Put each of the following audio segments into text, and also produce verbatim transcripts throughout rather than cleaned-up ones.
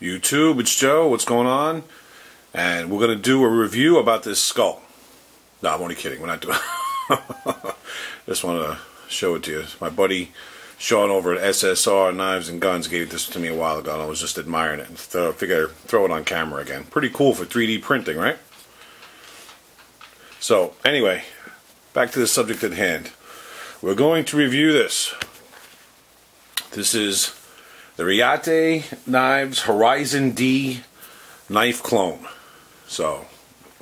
YouTube, it's Joe, what's going on? And we're going to do a review about this skull. No, I'm only kidding, we're not doing it. Just want to show it to you. My buddy Sean over at S S R Knives and Guns gave this to me a while ago, and I was just admiring it. And th figure I'd throw it on camera again. Pretty cool for three D printing, right? So, anyway, back to the subject at hand. We're going to review this. This is the Reate Knives Horizon-D knife clone. So,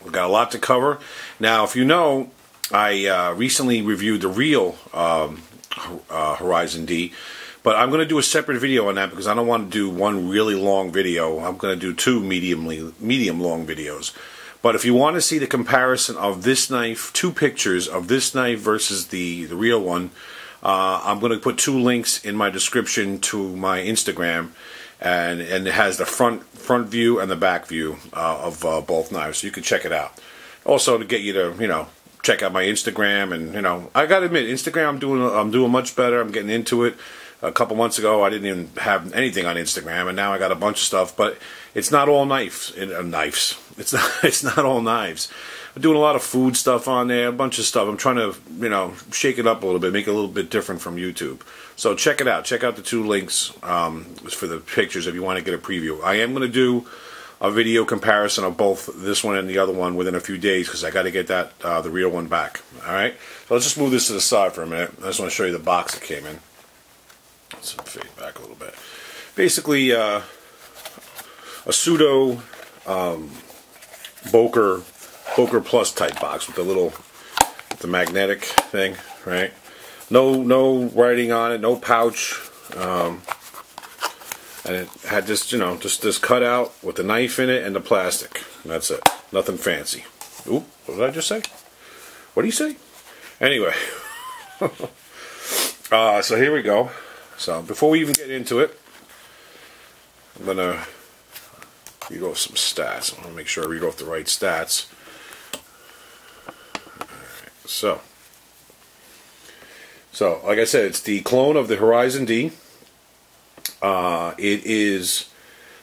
we've got a lot to cover. Now, if you know, I uh, recently reviewed the real um, uh, Horizon-D, but I'm going to do a separate video on that because I don't want to do one really long video. I'm going to do two medium, medium long videos. But if you want to see the comparison of this knife, two pictures of this knife versus the, the real one, uh, I'm going to put two links in my description to my Instagram, and, and it has the front front view and the back view uh, of uh, both knives, so you can check it out. Also, to get you to, you know, check out my Instagram, and, you know, I got to admit, Instagram, I'm doing, I'm doing much better, I'm getting into it. A couple months ago, I didn't even have anything on Instagram, and now I got a bunch of stuff. But it's not all knives. It, uh, knives. It's not. It's not all knives. I'm doing a lot of food stuff on there, a bunch of stuff. I'm trying to, you know, shake it up a little bit, make it a little bit different from YouTube. So check it out. Check out the two links um, for the pictures if you want to get a preview. I am going to do a video comparison of both this one and the other one within a few days because I got to get that uh, the real one back. All right. So let's just move this to the side for a minute. I just want to show you the box it came in. Let's fade back a little bit. Basically, uh, a pseudo um, Boker Boker Plus type box with the little the magnetic thing, right? No, no writing on it, no pouch, um, and it had just you know just this cutout with the knife in it and the plastic. And that's it. Nothing fancy. Oop! What did I just say? What do you say? Anyway, uh, so here we go. So, before we even get into it, I'm going to read off some stats. I want to make sure I read off the right stats. All right, so, so, like I said, it's the clone of the Horizon-D. Uh, it is,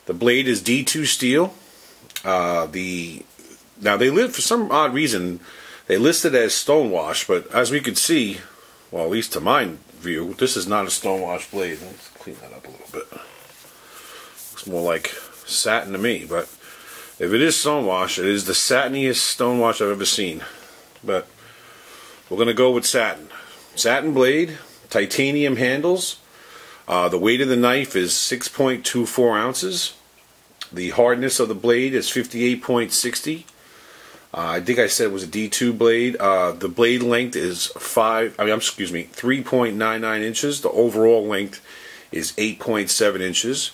the blade is D two steel. Uh, the, now, they live, for some odd reason, they listed as stonewash, but as we could see, well, at least to mine view, this is not a stonewash blade. Let's clean that up a little bit. Looks more like satin to me, but if it is stonewash, it is the satiniest stonewash I've ever seen. But we're going to go with satin. Satin blade, titanium handles. Uh, the weight of the knife is six point two four ounces. The hardness of the blade is fifty-eight point sixty. Uh, I think I said it was a D two blade. Uh, the blade length is five. I mean, excuse me, three point nine nine inches. The overall length is eight point seven inches.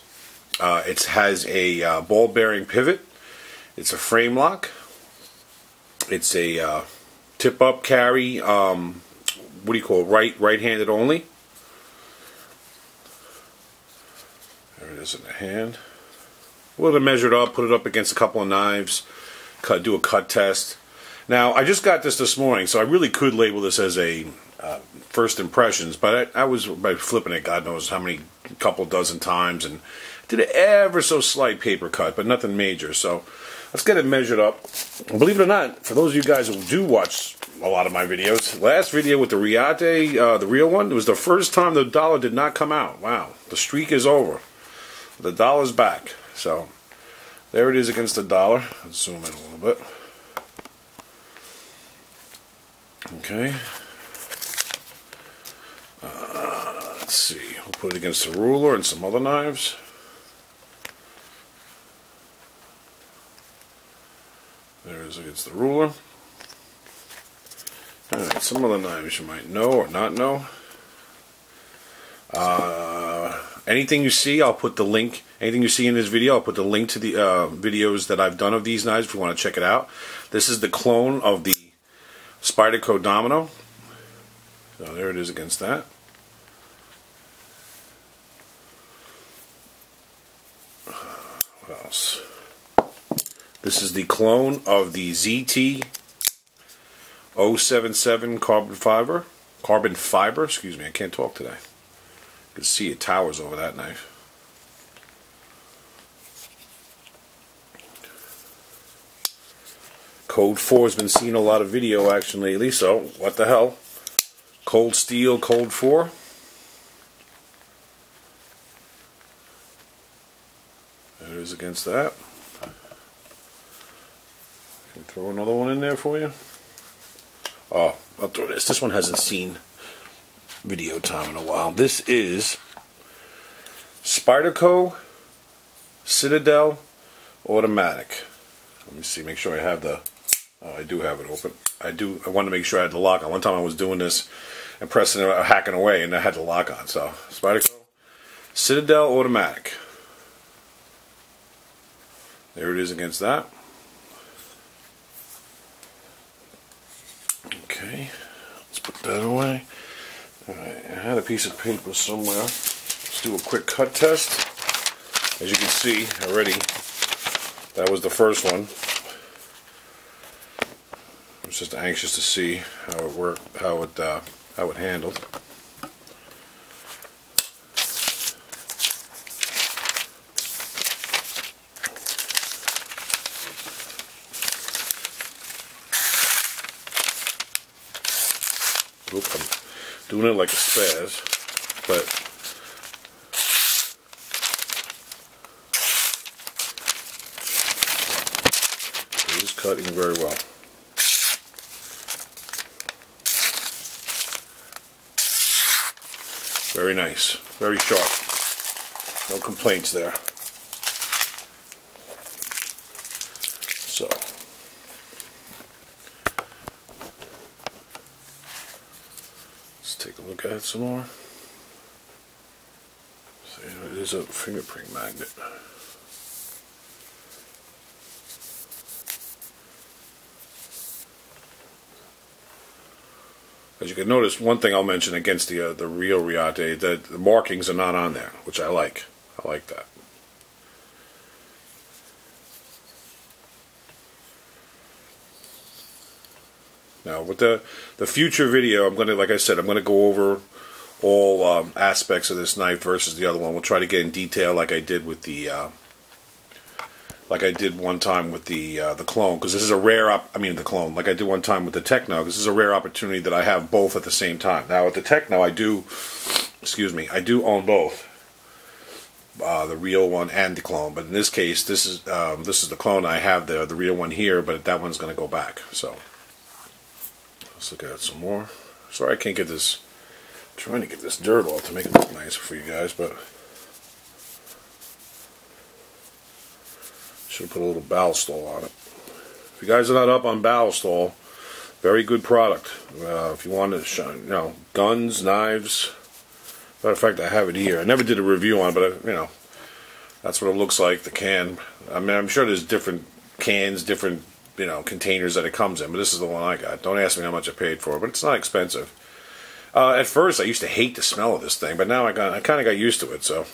Uh, it has a uh, ball bearing pivot. It's a frame lock. It's a uh, tip up carry. Um, what do you call it? Right, right-handed only. There it is in the hand. We'll have to measure it up. Put it up against a couple of knives. Cut, do a cut test. Now, I just got this this morning, so I really could label this as a uh, first impressions, but I, I was by flipping it God knows how many, couple dozen times, and did an ever so slight paper cut, but nothing major. So let's get it measured up. And believe it or not, for those of you guys who do watch a lot of my videos, last video with the Reate, uh, the real one, it was the first time the dollar did not come out. Wow, the streak is over. The dollar's back. So there it is against the dollar. Let's zoom in a little bit. Okay. Uh, let's see. We'll put it against the ruler and some other knives. There it is against the ruler. Alright, some other knives you might know or not know. Uh, anything you see, I'll put the link. Anything you see in this video, I'll put the link to the uh, videos that I've done of these knives if you want to check it out. This is the clone of the Spyderco Domino. So there it is against that. What else? This is the clone of the Z T zero seven seven carbon fiber. Carbon fiber, excuse me, I can't talk today. You can see it towers over that knife. Code four has been seeing a lot of video action lately, so what the hell? Cold Steel Code four? There it is against that. Can throw another one in there for you. Oh, I'll throw this. This one hasn't seen video time in a while. This is Spyderco Citadel Automatic. Let me see, make sure I have the, oh, I do have it open. I do, I wanted to make sure I had the lock on. One time I was doing this and pressing it, hacking away, and I had the lock on. So, Spyderco Citadel Automatic. There it is against that. Okay, let's put that away. Alright, I had a piece of paper somewhere. Let's do a quick cut test. As you can see already, that was the first one. I was just anxious to see how it worked, how it uh, how it handled. Oop, I'm doing it like a spaz, but. Cutting very well. Very nice. Very sharp. No complaints there. So. Let's take a look at it some more. See, it is a fingerprint magnet. As you can notice, one thing I'll mention against the uh, the real Reate, that the markings are not on there, which I like. I like that. Now, with the the future video, I'm gonna, like I said, I'm gonna go over all um, aspects of this knife versus the other one. We'll try to get in detail, like I did with the uh, like I did one time with the uh, the clone, because this is a rare, op I mean the clone, like I did one time with the Techno, because this is a rare opportunity that I have both at the same time. Now with the Techno, I do, excuse me, I do own both, uh, the real one and the clone, but in this case, this is um, this is the clone, I have the, the real one here, but that one's going to go back, so. Let's look at it some more. Sorry I can't get this, I'm trying to get this dirt off to make it look nice for you guys, but. Should put a little ballistol on it. If you guys are not up on ballistol, very good product. Uh, if you want to shine, you know, guns, knives. Matter of fact, I have it here. I never did a review on it, but I, you know, that's what it looks like. The can. I mean, I'm sure there's different cans, different you know containers that it comes in, but this is the one I got. Don't ask me how much I paid for it, but it's not expensive. Uh, at first, I used to hate the smell of this thing, but now I got, I kind of got used to it. So.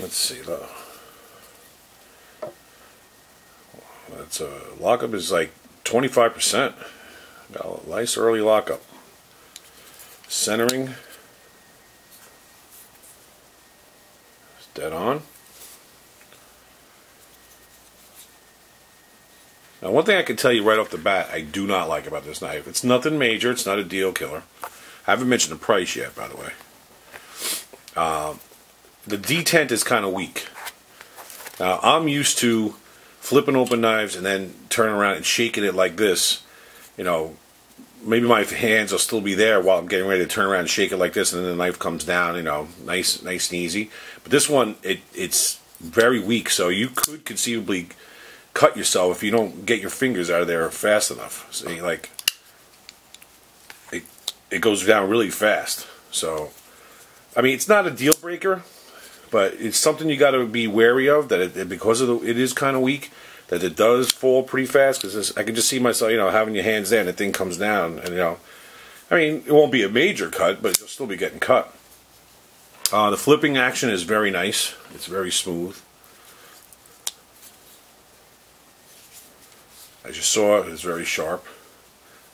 Let's see, though. That's a lockup is like twenty-five percent. Got a nice early lockup. Centering. It's dead on. Now, one thing I can tell you right off the bat, I do not like about this knife. It's nothing major. It's not a deal killer. I haven't mentioned the price yet, by the way. Um. The detent is kind of weak. Now, I'm used to flipping open knives and then turning around and shaking it like this. You know, maybe my hands will still be there while I'm getting ready to turn around and shake it like this, and then the knife comes down, you know, nice nice and easy. But this one, it it's very weak, so you could conceivably cut yourself if you don't get your fingers out of there fast enough. See, like, it, it goes down really fast. So, I mean, it's not a deal breaker. But it's something you got to be wary of, that it, because of the, it is kind of weak, that it does fall pretty fast. Because I can just see myself, you know, having your hands there and the thing comes down, and you know, I mean, it won't be a major cut, but you'll still be getting cut. Uh, the flipping action is very nice. It's very smooth. As you saw, it is very sharp.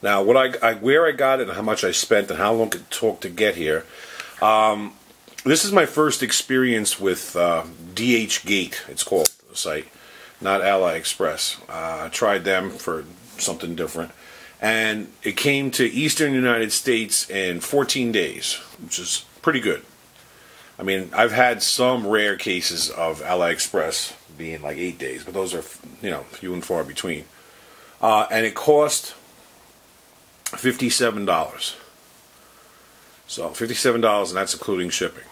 Now, what I, I where I got it and how much I spent and how long it took to get here. Um, This is my first experience with uh, D H Gate, it's called. site, not Ally Express. Uh, I tried them for something different. And it came to Eastern United States in fourteen days, which is pretty good. I mean, I've had some rare cases of AliExpress being like eight days, but those are, you know, few and far between. Uh, and it cost fifty-seven dollars. So fifty-seven dollars, and that's including shipping.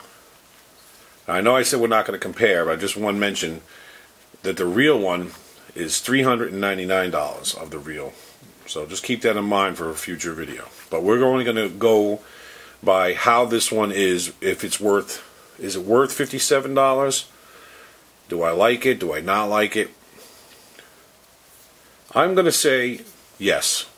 Now, I know I said we're not going to compare, but I just want to mention that the real one is three hundred ninety-nine dollars of the real. So just keep that in mind for a future video. But we're only going to go by how this one is, if it's worth, is it worth fifty-seven dollars? Do I like it? Do I not like it? I'm going to say yes.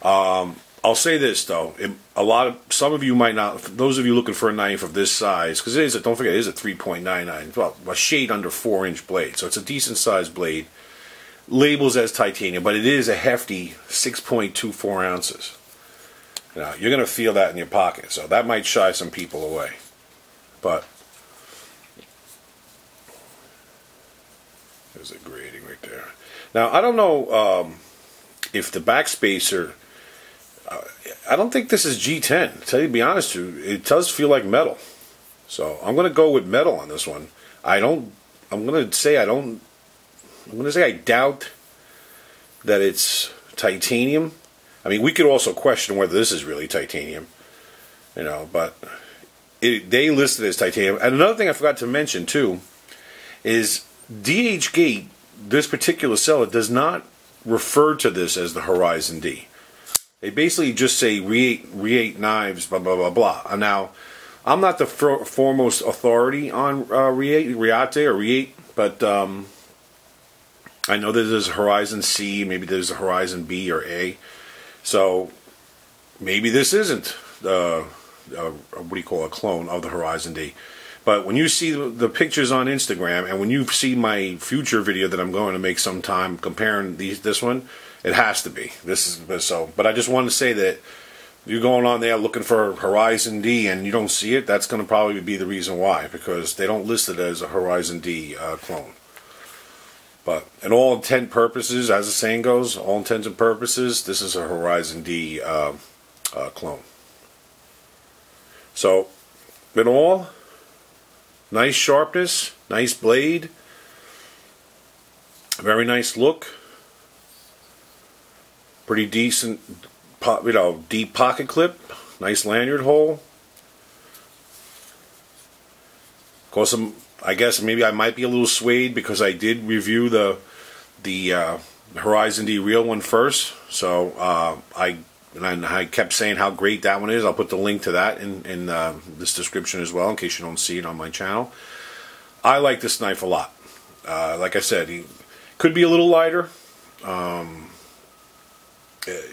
Um, I'll say this though, it, a lot of, some of you might not, those of you looking for a knife of this size, because it is, a, don't forget, it is a three point nine nine, well, a shade under four inch blade, so it's a decent sized blade. Labels as titanium, but it is a hefty six point two four ounces. Now, you're going to feel that in your pocket, so that might shy some people away. But there's a grating right there. Now, I don't know um, if the backspacer, uh, I don't think this is G ten. To tell you, to be honest with you, it does feel like metal. So I'm going to go with metal on this one. I don't, I'm going to say I don't. I'm going to say I doubt that it's titanium. I mean, we could also question whether this is really titanium, you know, but it, they listed it as titanium. And another thing I forgot to mention, too, is DHGate, this particular seller, does not refer to this as the Horizon-D. They basically just say Reate, Reate knives, blah, blah, blah, blah. Now, I'm not the for, foremost authority on uh, Reate, Reate or Reate, but... Um, I know that there's a Horizon C, maybe there's a Horizon B or A, so maybe this isn't uh, a, what do you call a clone of the Horizon D. But when you see the pictures on Instagram, and when you see my future video that I'm going to make sometime comparing these, this one, it has to be. This is so. But I just want to say that you're going on there looking for Horizon D and you don't see it. That's going to probably be the reason why, because they don't list it as a Horizon D uh, clone. But in all intent purposes, as the saying goes, all intents and purposes, this is a Horizon-D uh, uh, clone. So, in all, nice sharpness, nice blade, very nice look, pretty decent, you know, deep pocket clip, nice lanyard hole. Of course, some. I guess maybe I might be a little swayed because I did review the the uh, Horizon D real one first, so uh, I and I kept saying how great that one is. I'll put the link to that in in uh, this description as well, in case you don't see it on my channel. I like this knife a lot. Uh, like I said, it could be a little lighter. Um, it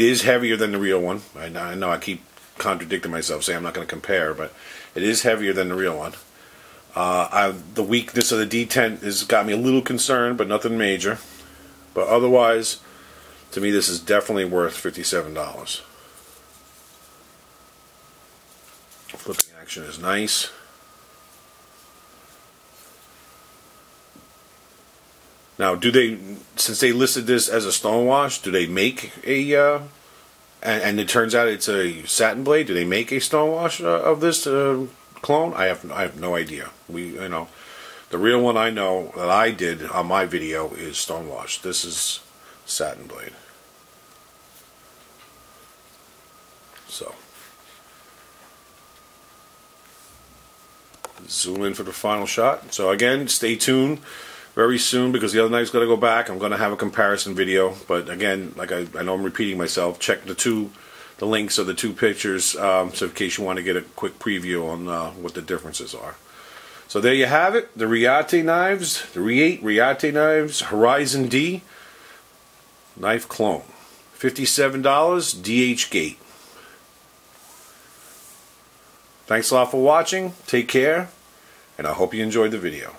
is heavier than the real one. I know I keep contradicting myself, saying I'm not going to compare, but it is heavier than the real one. Uh, I, the weakness of the D ten has got me a little concerned, but nothing major. But otherwise, to me, this is definitely worth fifty-seven dollars. Flipping action is nice. Now, do they, since they listed this as a stonewash, do they make a, uh, and, and it turns out it's a satin blade, do they make a stonewash uh, of this, uh, clone? I have I have no idea. We you know, the real one I know that I did on my video is stonewashed. This is satin blade. So zoom in for the final shot. So again, stay tuned very soon because the other knife's got to go back. I'm going to have a comparison video, but again, like I I know I'm repeating myself. Check the two. The links of the two pictures, um, so in case you want to get a quick preview on uh, what the differences are. So there you have it, the Reate knives, the Reate Reate knives, Horizon D knife clone, fifty-seven dollars, DHGate. Thanks a lot for watching, take care, and I hope you enjoyed the video.